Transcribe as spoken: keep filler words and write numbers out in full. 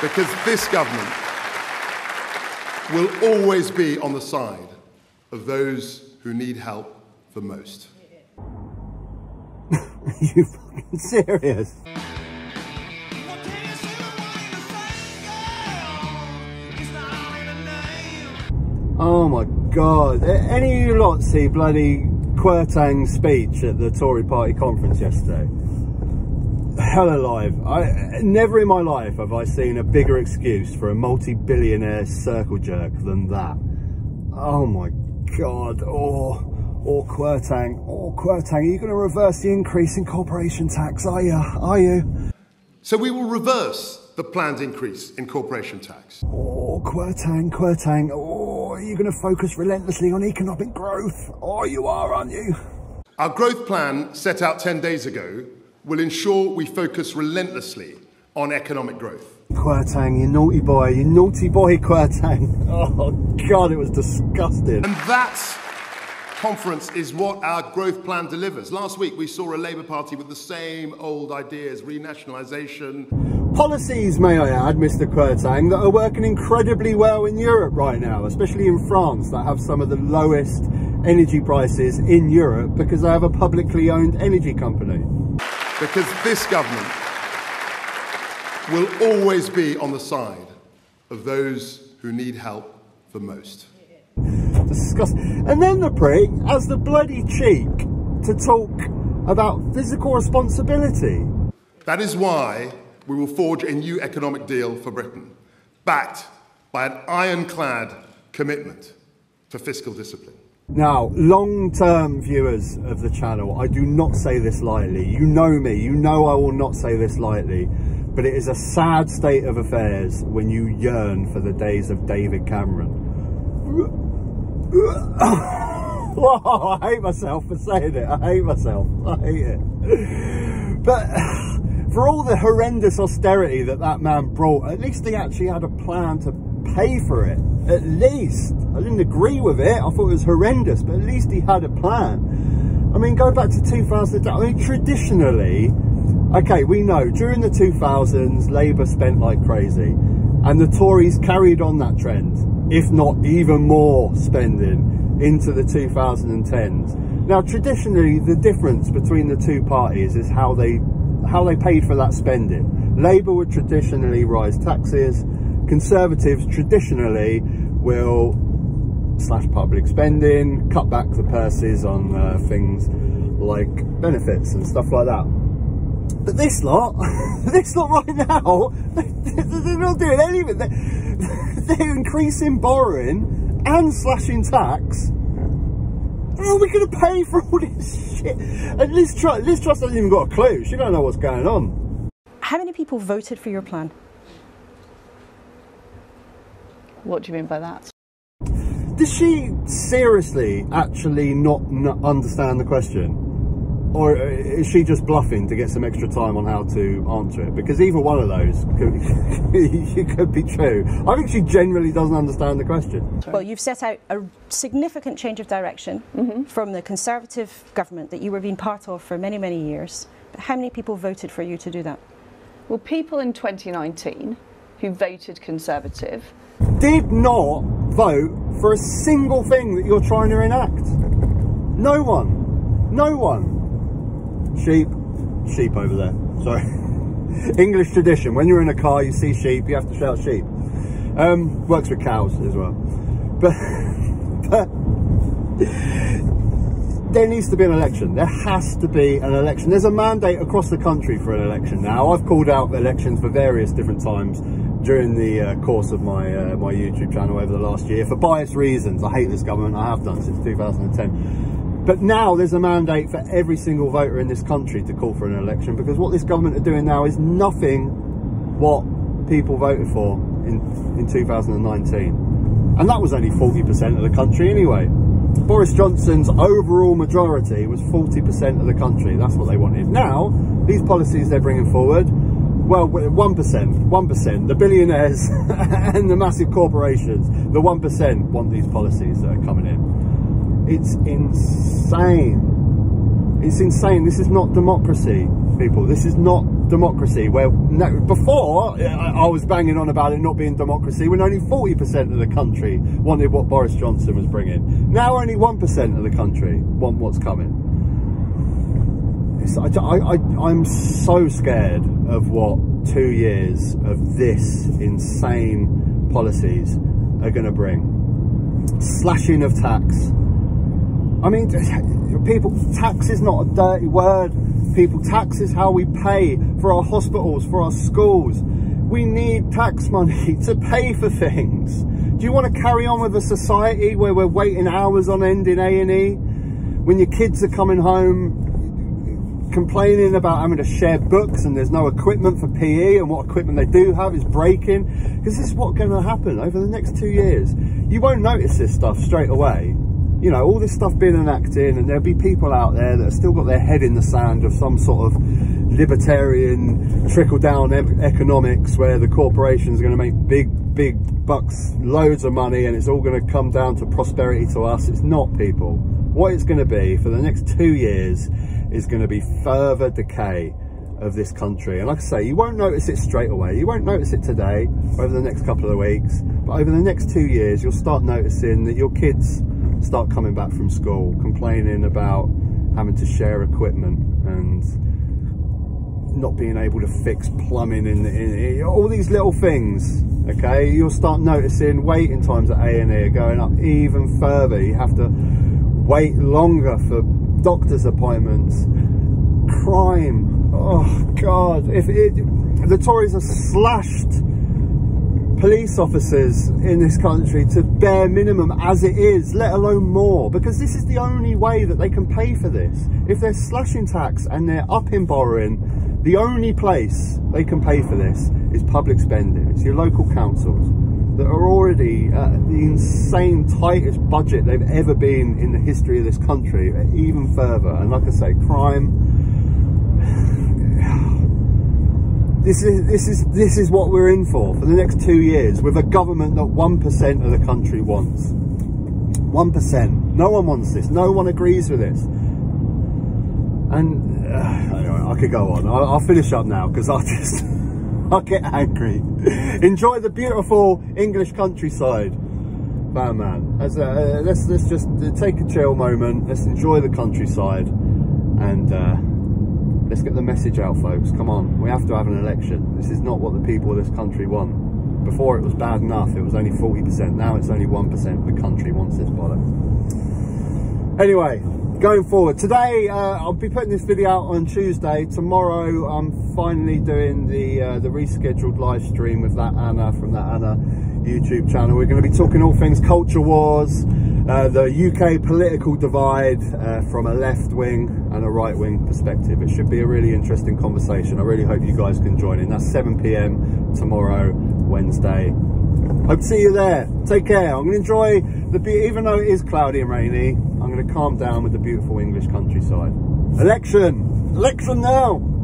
because this government will always be on the side of those who need help the most. Are you fucking serious? Oh my God. Any of you lot see bloody Kwarteng's speech at the Tory party conference yesterday? Hell alive. I, never in my life have I seen a bigger excuse for a multi-billionaire circle jerk than that. Oh my God. Or, or Kwarteng. Or Kwarteng. Are you going to reverse the increase in corporation tax? Are you? Are you? So we will reverse the planned increase in corporation tax. Oh, Kwarteng, Kwarteng, oh, are you going to focus relentlessly on economic growth? Oh, you are, aren't you? Our growth plan, set out ten days ago, will ensure we focus relentlessly on economic growth. Kwarteng, you naughty boy, you naughty boy, Kwarteng. Oh, God, it was disgusting. And that's... conference is what our growth plan delivers. Last week we saw a Labour Party with the same old ideas, renationalisation. Policies, may I add, Mr Kwarteng, that are working incredibly well in Europe right now, especially in France, that have some of the lowest energy prices in Europe because they have a publicly owned energy company. Because this government will always be on the side of those who need help the most. Disgusting. And then the prick has the bloody cheek to talk about physical responsibility. That is why we will forge a new economic deal for Britain, backed by an ironclad commitment to fiscal discipline. Now, long-term viewers of the channel, I do not say this lightly. You know me, you know I will not say this lightly, but it is a sad state of affairs when you yearn for the days of David Cameron. Whoa, I hate myself for saying it. I hate myself. I hate it. But for all the horrendous austerity that that man brought, at least he actually had a plan to pay for it. At least. I didn't agree with it. I thought it was horrendous, but at least he had a plan. I mean, go back to two thousand. I mean, traditionally, okay, we know during the two thousands, Labour spent like crazy, and the Tories carried on that trend, if not even more spending into the two thousand tens. Now, traditionally, the difference between the two parties is how they how they paid for that spending. Labour would traditionally rise taxes. Conservatives traditionally will slash public spending, cut back the purses on uh, things like benefits and stuff like that. But this lot, this lot right now, they're not doing anything. They're, they're increasing borrowing and slashing tax. How are we going to pay for all this shit? And Liz Truss, Liz Truss hasn't even got a clue. She don't know what's going on. How many people voted for your plan? What do you mean by that? Does she seriously actually not understand the question? Or is she just bluffing to get some extra time on how to answer it? Because either one of those could, could be true. I think she generally doesn't understand the question. Well, you've set out a significant change of direction mm-hmm. from the Conservative government that you were being part of for many, many years. But how many people voted for you to do that? Well, people in twenty nineteen who voted Conservative did not vote for a single thing that you're trying to enact. No one. No one. Sheep, sheep over there, sorry. English tradition, when you're in a car, you see sheep, you have to shout sheep. Um, works with cows as well. But, but there needs to be an election. There has to be an election. There's a mandate across the country for an election now. I've called out elections for various different times during the uh, course of my uh, my YouTube channel over the last year for biased reasons. I hate this government, I have done since two thousand ten. But now there's a mandate for every single voter in this country to call for an election, because what this government are doing now is nothing what people voted for in, in two thousand nineteen. And that was only forty percent of the country anyway. Boris Johnson's overall majority was forty percent of the country. That's what they wanted. Now, these policies they're bringing forward, well, one percent, one percent, the billionaires and the massive corporations, the one percent want these policies that are coming in. It's insane. It's insane. This is not democracy. people. This is not democracy. Where no, before I, I was banging on about it not being democracy when only forty percent of the country wanted what Boris Johnson was bringing. Now only one percent of the country want what's coming. I, I, I'm so scared of what two years of this insane policies are going to bring. Slashing of tax. I mean, people, tax is not a dirty word. People, tax is how we pay for our hospitals, for our schools. We need tax money to pay for things. Do you want to carry on with a society where we're waiting hours on end in A and E? When your kids are coming home complaining about having to share books and there's no equipment for P E, and what equipment they do have is breaking? Because this is what's going to happen over the next two years. You won't notice this stuff straight away, you know, all this stuff being enacted, and there'll be people out there that have still got their head in the sand of some sort of libertarian trickle down economics where the corporations are going to make big big bucks, loads of money, and it's all going to come down to prosperity to us. It's not, people. What it's going to be for the next two years is going to be further decay of this country. And like I say, you won't notice it straight away. You won't notice it today, over the next couple of weeks, but over the next two years, you'll start noticing that your kids start coming back from school complaining about having to share equipment and not being able to fix plumbing in, the, in all these little things. Okay, you'll start noticing waiting times at A and E are going up even further. You have to wait longer for doctor's appointments. Crime, oh god. If it, the Tories have slashed police officers in this country to bare minimum as it is, let alone more, because this is the only way that they can pay for this. If they're slashing tax and they're upping borrowing, the only place they can pay for this is public spending. It's your local councils that are already at the insane tightest budget they've ever been in the history of this country, even further. And like I say, crime, this is this is this is what we're in for for the next two years, with a government that one percent of the country wants. One percent. No one wants this, no one agrees with this. And uh, anyway, I could go on. I'll, I'll finish up now because I just I'll get angry. Enjoy the beautiful English countryside, man, man. As a, uh, let's let's just take a chill moment. Let's enjoy the countryside, and uh, let's get the message out, folks. Come on, we have to have an election. This is not what the people of this country want. Before it was bad enough; it was only forty percent. Now it's only one percent of the country wants this bollocks. Anyway. Going forward today, uh, I'll be putting this video out on Tuesday. Tomorrow I'm finally doing the uh, the rescheduled live stream with that Anna from that Anna YouTube channel. We're going to be talking all things culture wars, uh, the U K political divide, uh, from a left wing and a right wing perspective. It should be a really interesting conversation. I really hope you guys can join in. That's seven p m tomorrow, Wednesday. Hope to see you there. Take care. I'm going to enjoy the be- even though it is cloudy and rainy, I'm going to calm down with the beautiful English countryside. Election! Election now!